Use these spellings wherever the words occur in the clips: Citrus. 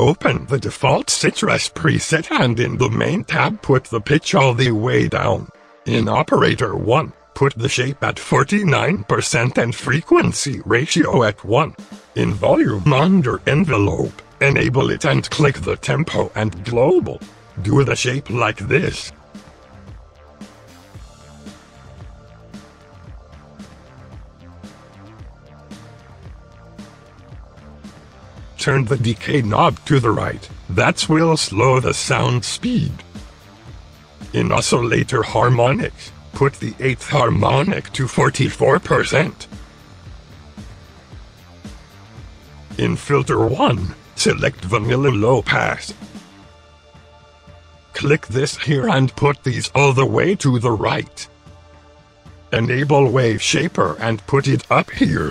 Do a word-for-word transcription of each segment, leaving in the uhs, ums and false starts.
Open the default Citrus preset and in the main tab put the pitch all the way down. In operator one, put the shape at forty-nine percent and frequency ratio at one. In volume under envelope, enable it and click the tempo and global. Do the shape like this. Turn the decay knob to the right, that will slow the sound speed. In oscillator harmonics, put the eighth harmonic to forty-four percent. In filter one, select vanilla low pass. Click this here and put these all the way to the right. Enable wave shaper and put it up here.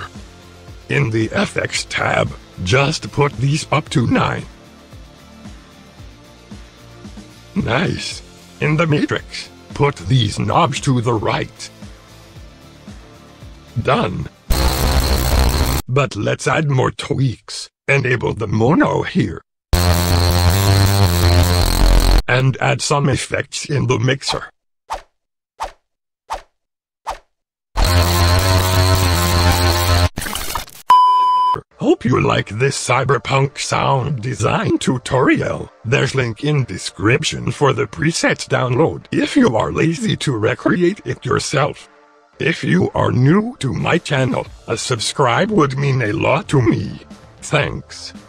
In the F X tab, just put these up to nine. Nice. In the matrix, put these knobs to the right. Done. But let's add more tweaks. Enable the mono here. And add some effects in the mixer. Hope you like this cyberpunk sound design tutorial. There's link in description for the presets download if you are lazy to recreate it yourself. If you are new to my channel, a subscribe would mean a lot to me. Thanks.